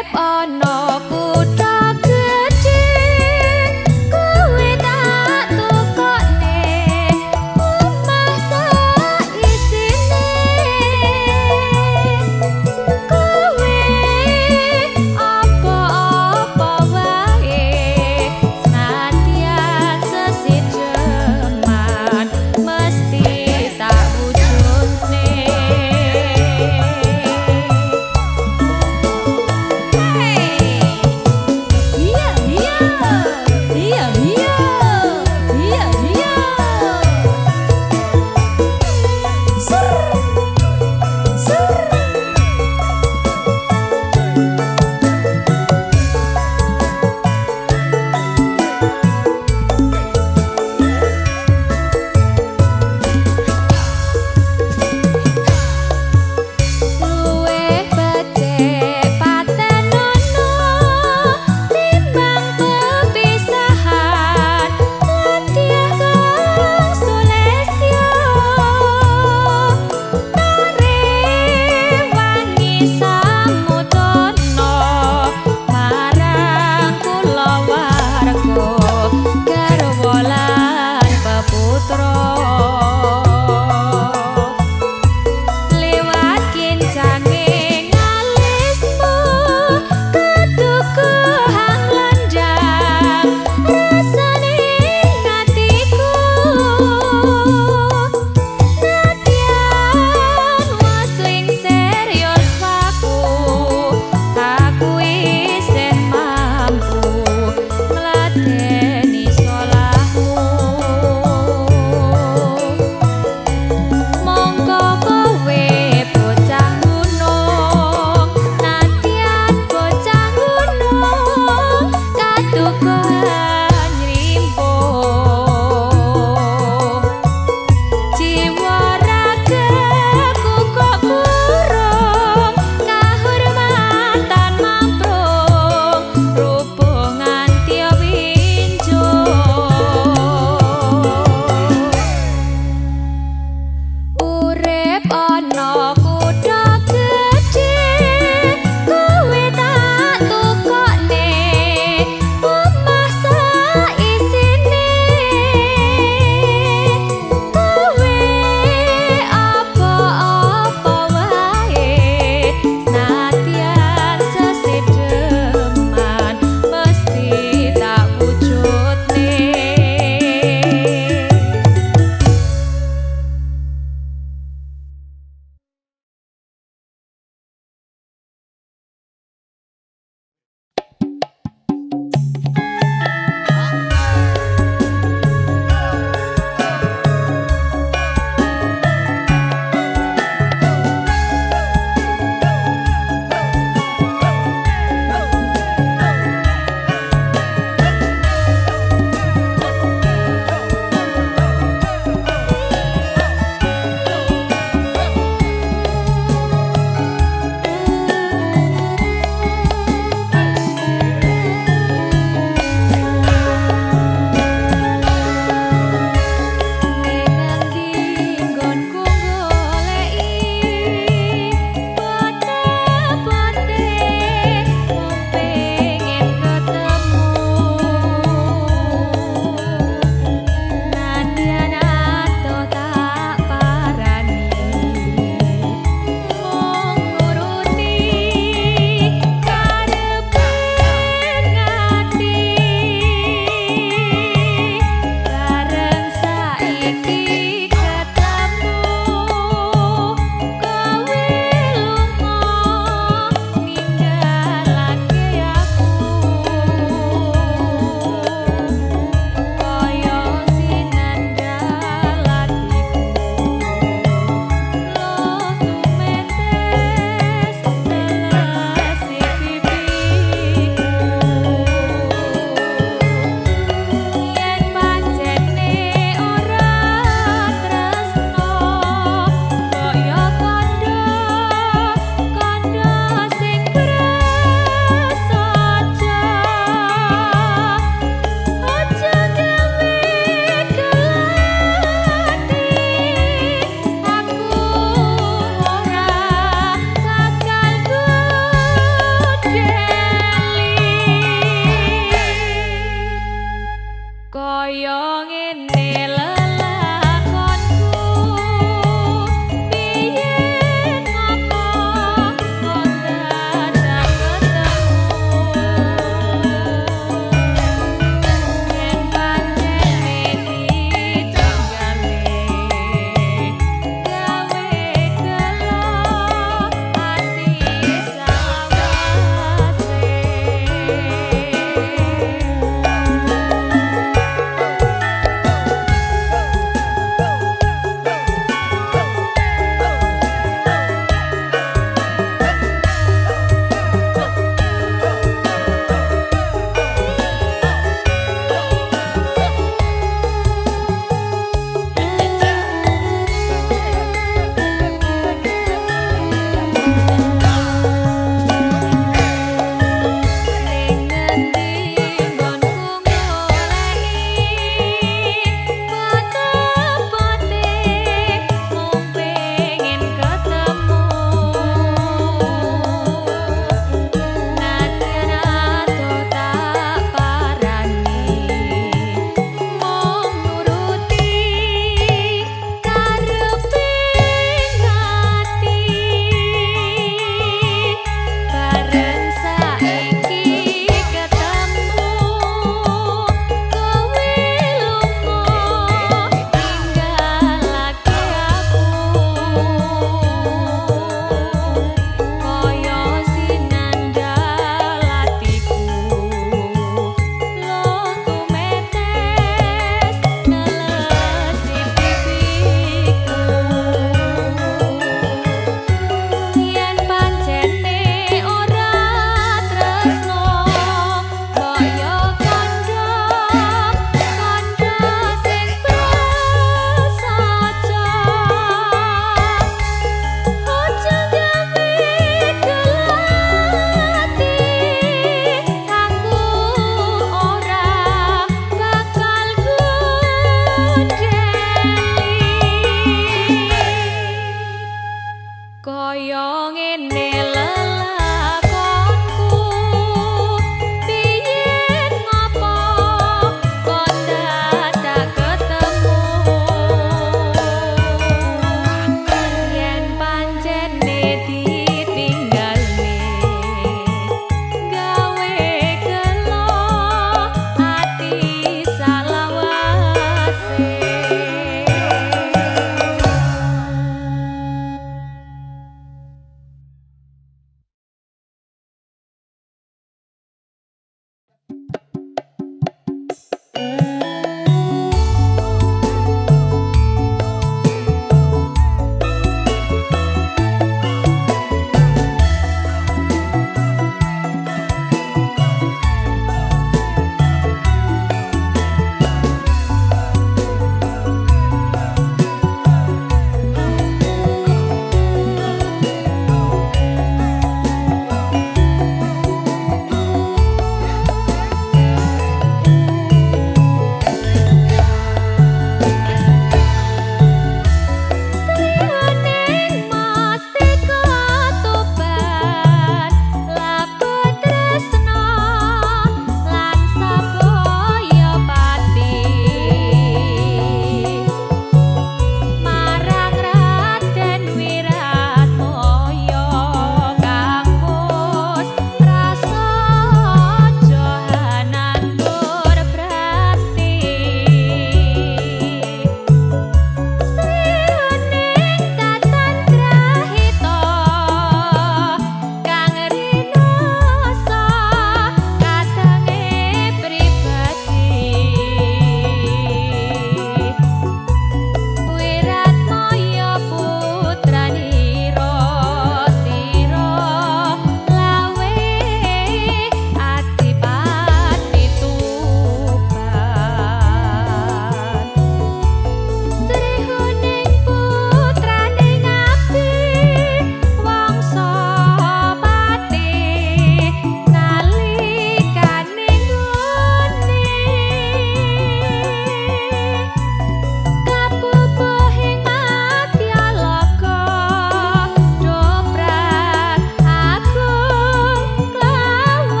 hey.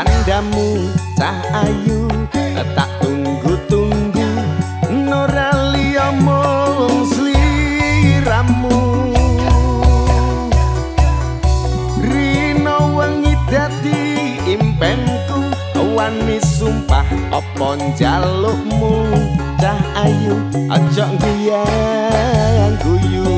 kandamu cah ayu, tak tunggu-tunggu nora liya mung sliramu. Rino wengi dadi impenku, wani sumpah opo njalukmu cah ayu, aja nguyang guyu.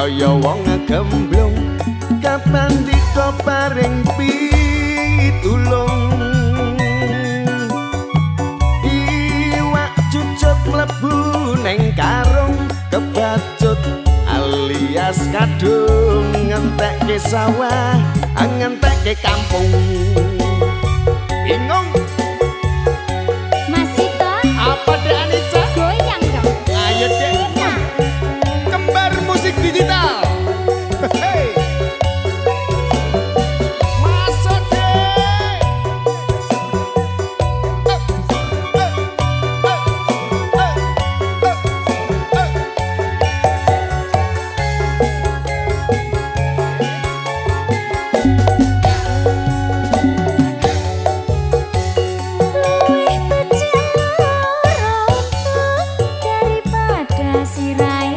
Kaya wong gemblung kapan diko paring pitulung, iwak cucut mlebu neng karung kebacut alias kadung, ngentekke sawah ngentekke kampung. Bingung masih toh apa deh Anissa, goyang dong. Ayo deh kembar musik digital. Hey. Masuk deh. Luwih pecel daripada sirahe.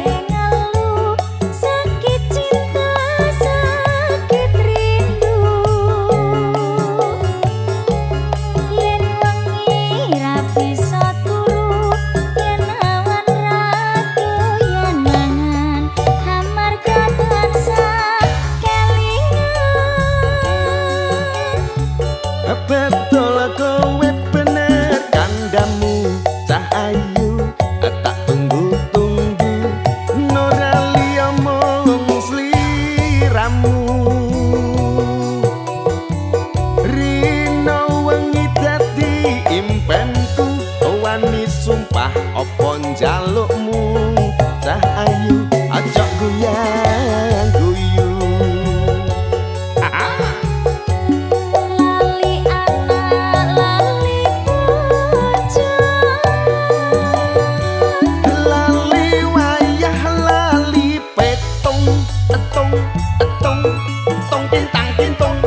Sumpah opo njalukmu cah ayu, aja nguyang guyu. Lali anak lali bocah, lali wayah lali petung petung petung petung kintang kintung.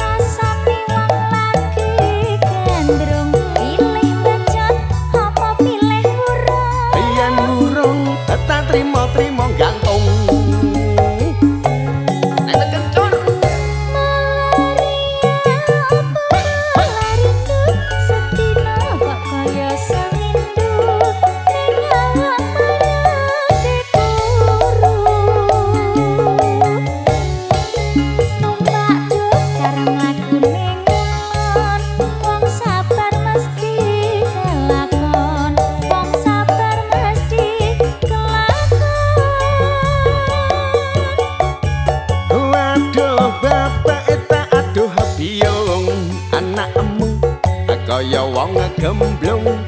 Rasane wong lagi gendrung trimo-trimo gantung. Nek kencur setino kok kaya sewindu nang marake kuru. Numpak truk karo mlaku ning lor, wong sabar mesti kelakon, wong sabar mesti kaya wong gemblung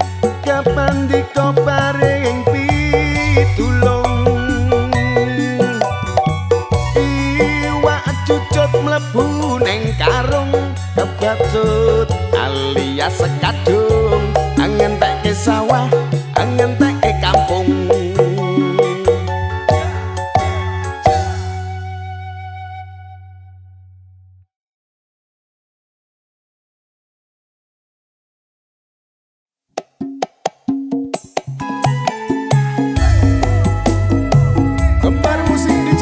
kapan diko paring pitulung, iwak cucut mlebu neng karung kebacut alias sekadung, ngentekke sawah ngentekke kampung. Kembar musik.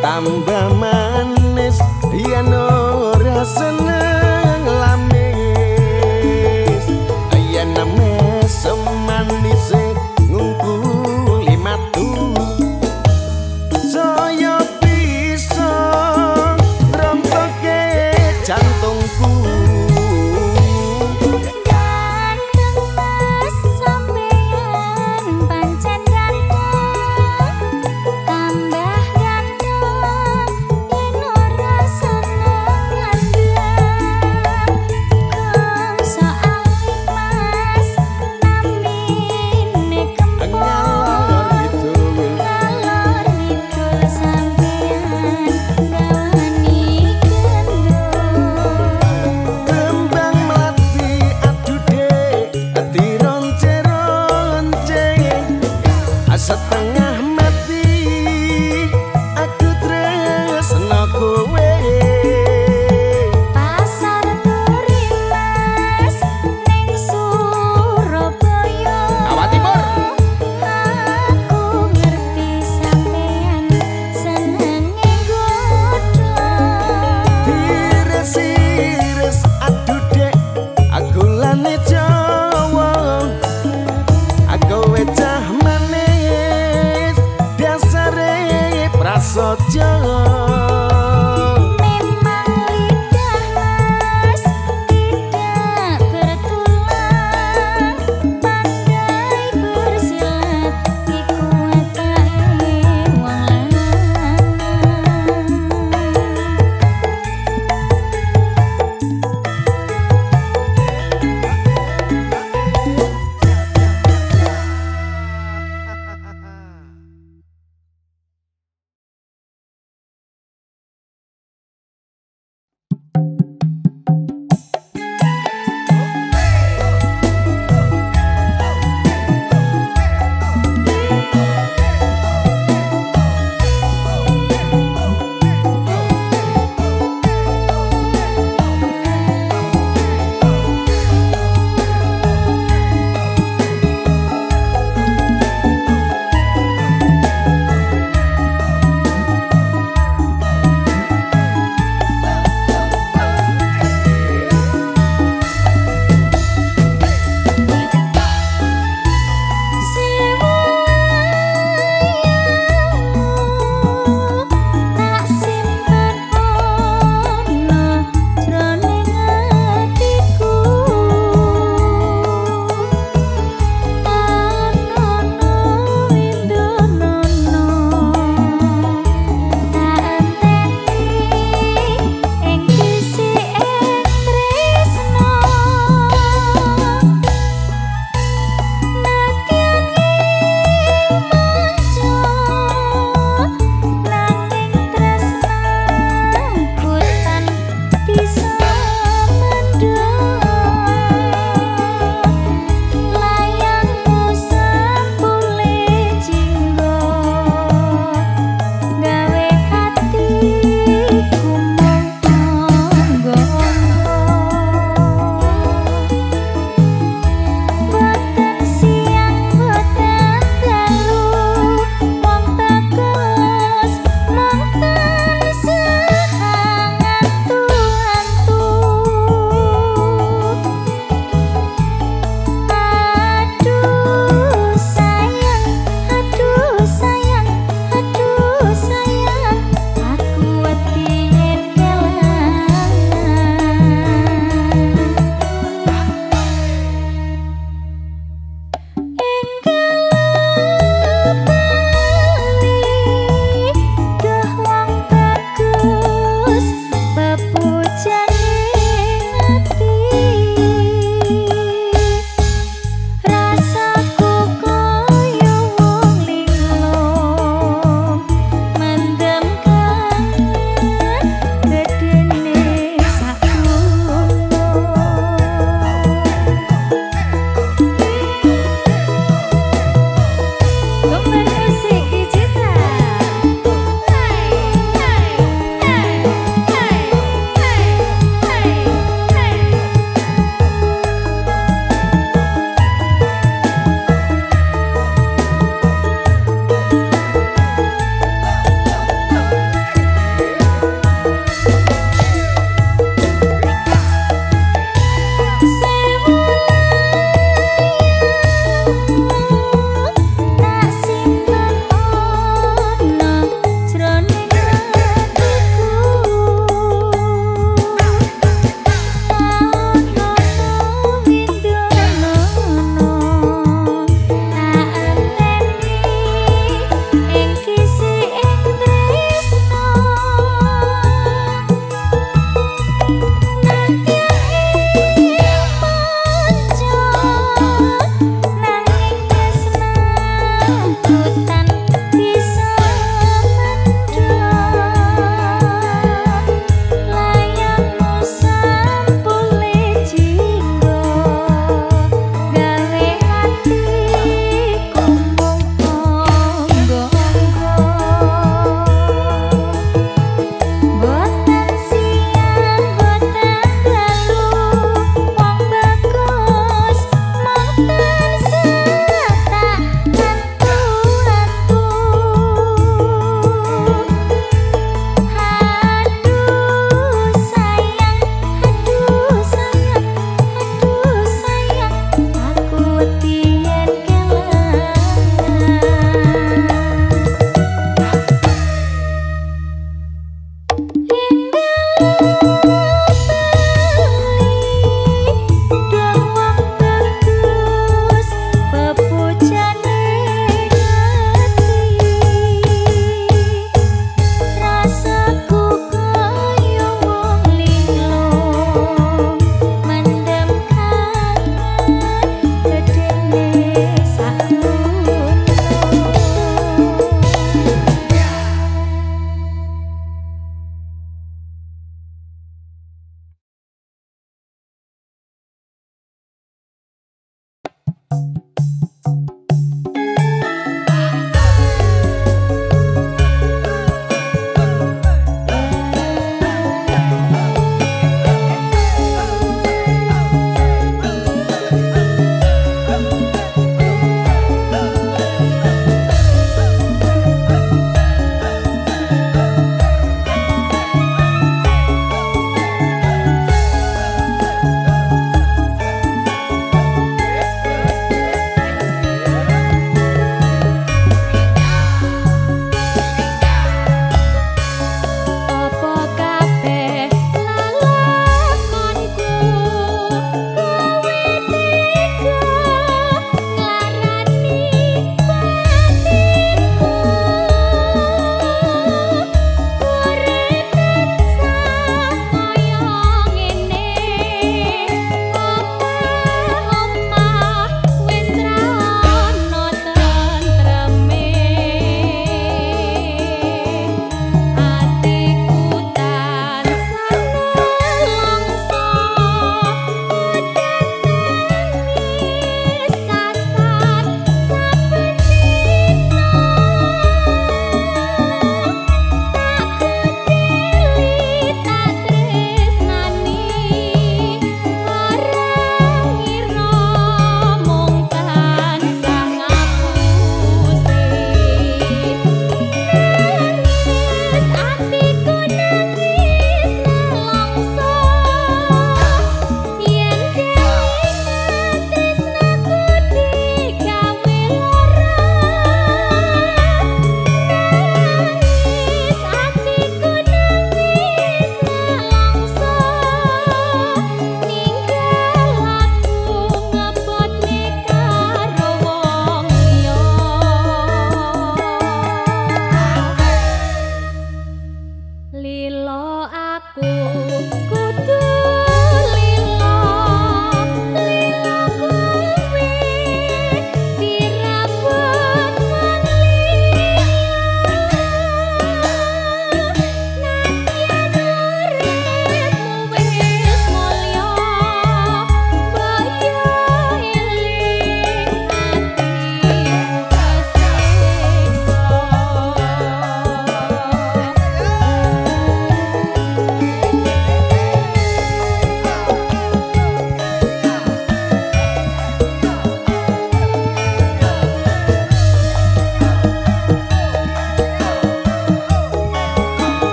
tambah manis ya no rasane lamis ya name semanis ngungkuli matu saya bisa rompoke jantungku setengah mati aku tresno kowe pasar turi mas ning Surabaya Jawa Timur aku ngerti sampean senenge godho tires aduh dek aku lane Jawa aku wecah Sojo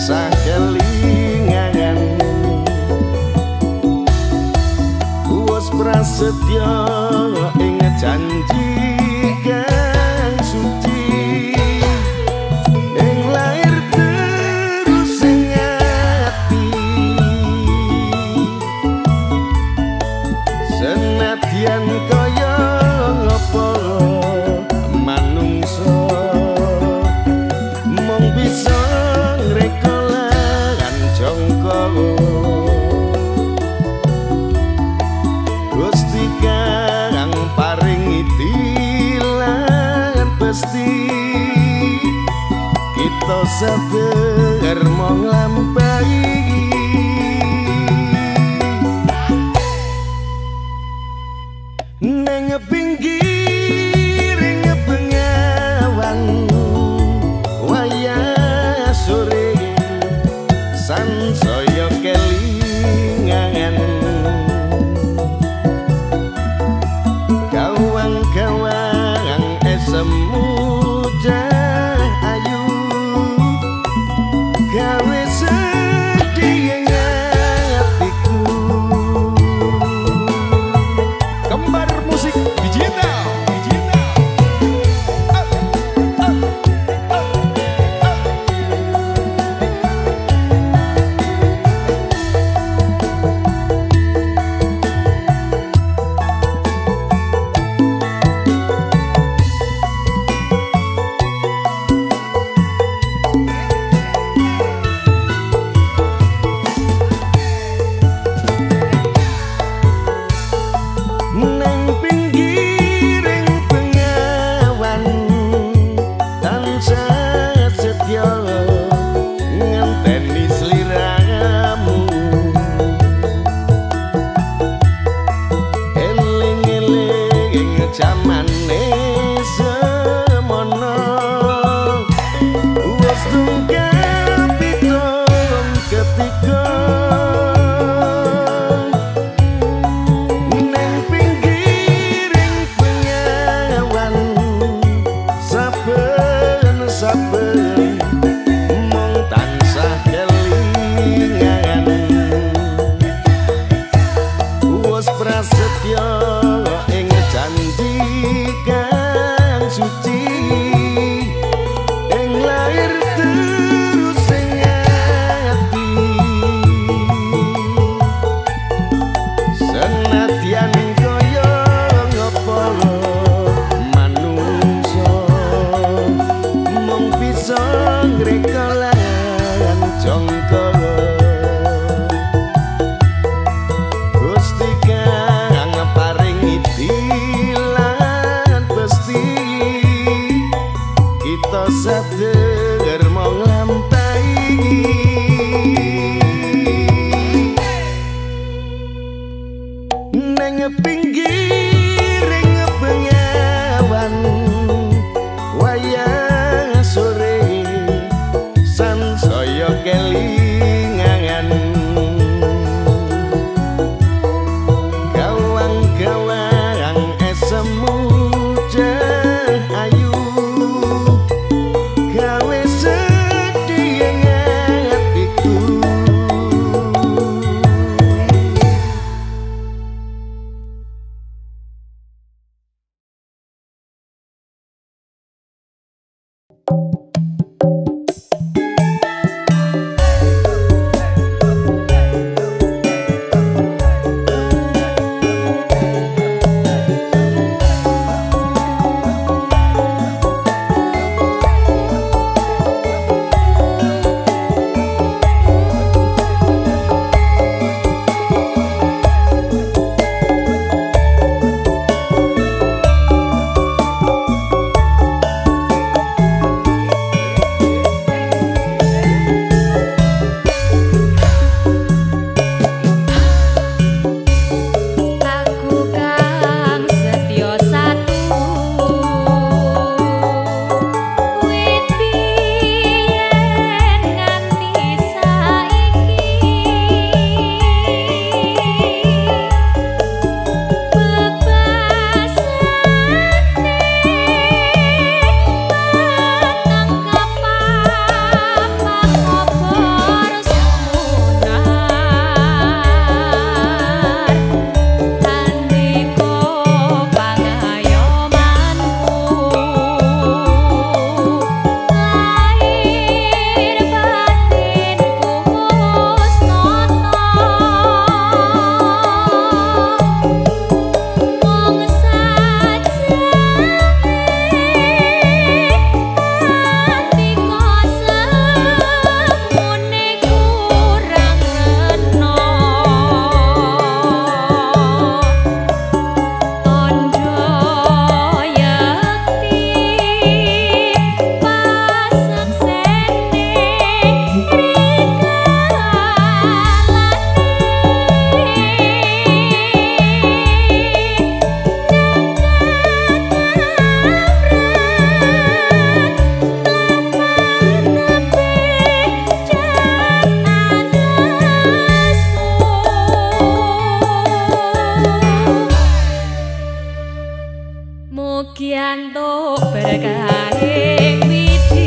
sakelingan uwas prasetyo ing janji kang suci ing lair terus ing ati senadyan kaya apa manungsa mung bisa ngrekolan jongko Gusti kang paring itilan pesti kita sabar mong lampahi. Nang pinggir pengawan wayah sore sansaya kelingan gawang-gawang esem mudah ayu gawe sedih hatiku kembar musik digital. Jamane semono wis tunggal pitung ketiga nang pinggiring pengawan saben-saben mung tansah kelingan wis prasetyo sabar mong lampahi. Nang pinggiring pengawan wayah sore sansaya kelingan gawang-gawang esemu Mugi antuk berkaring widi.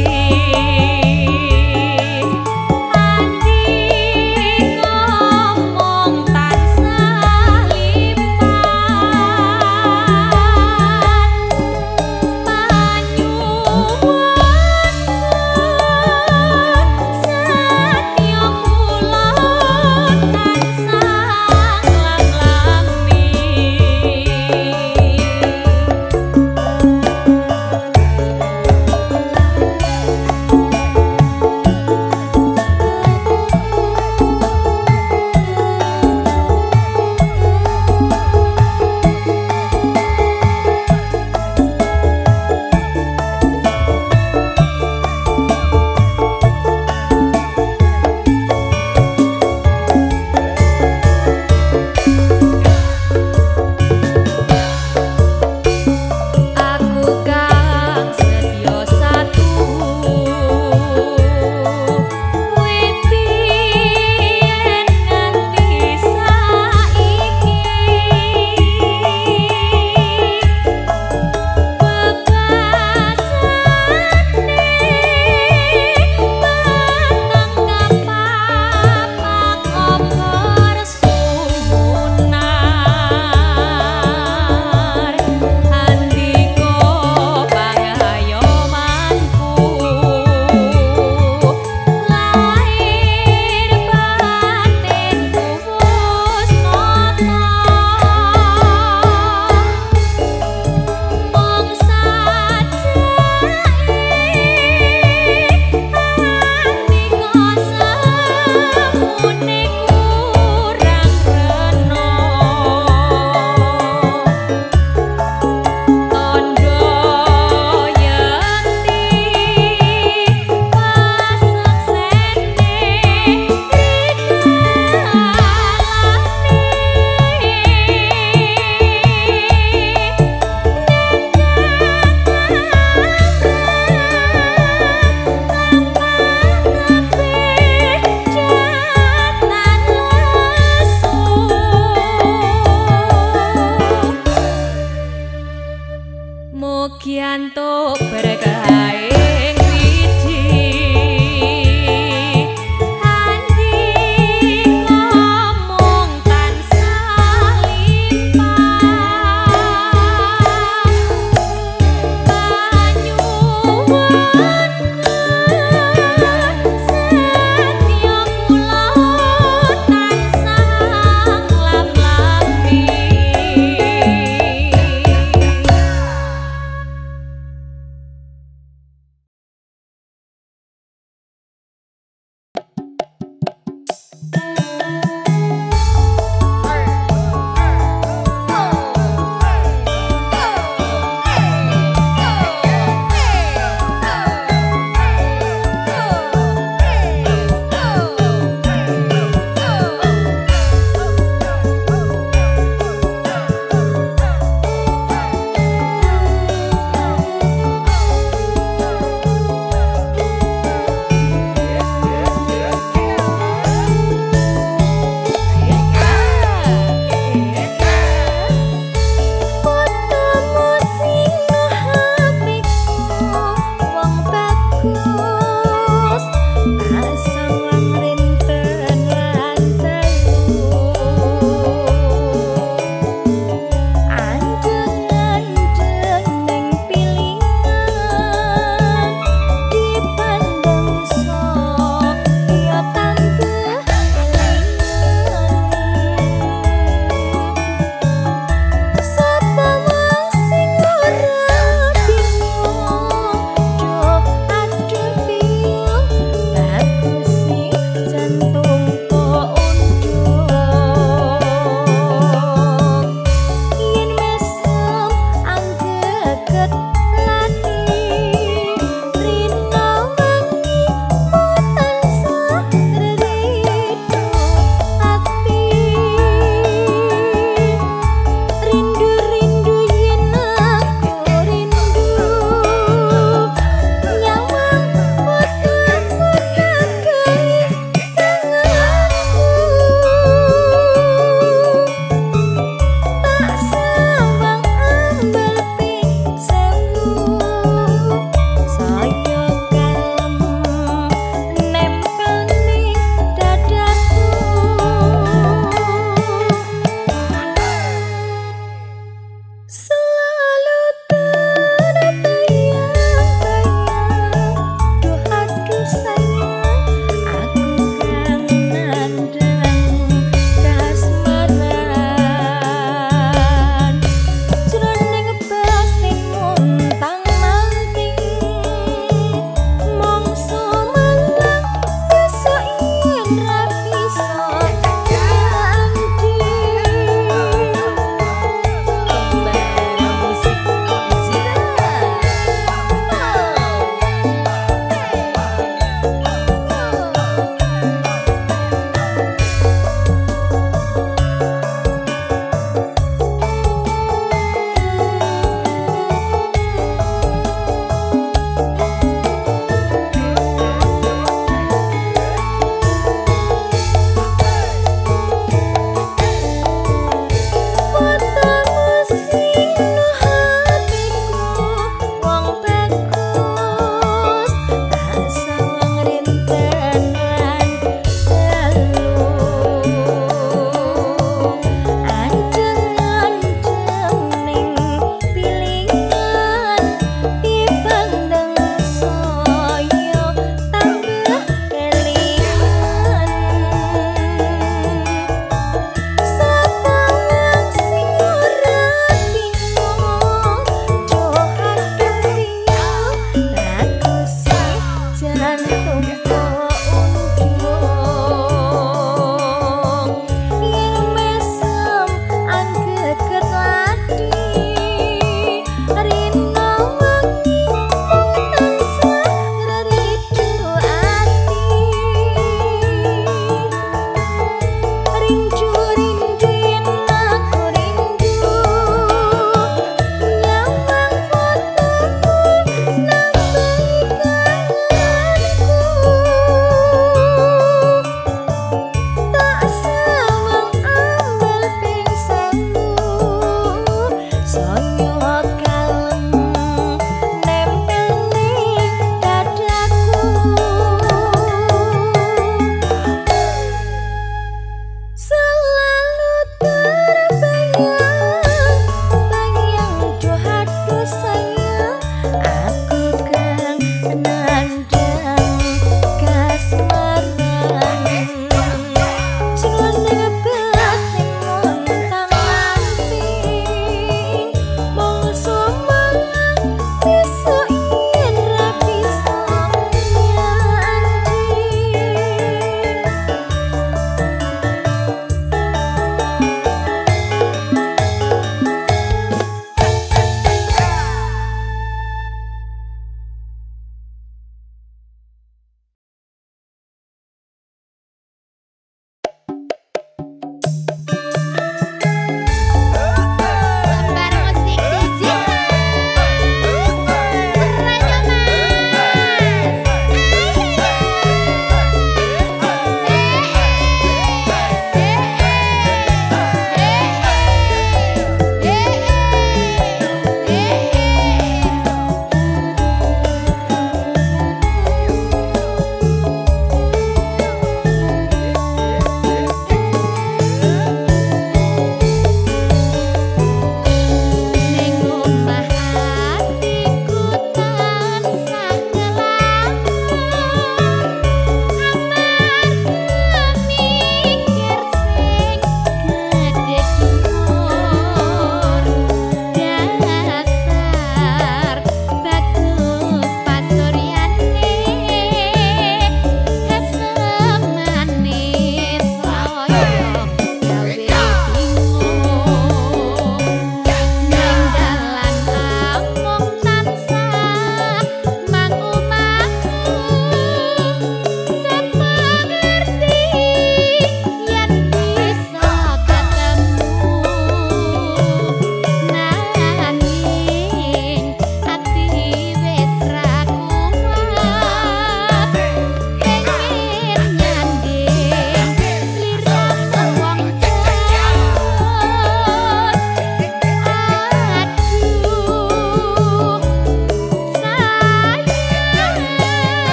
Mugi antuk berkaring widi.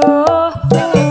Aduh.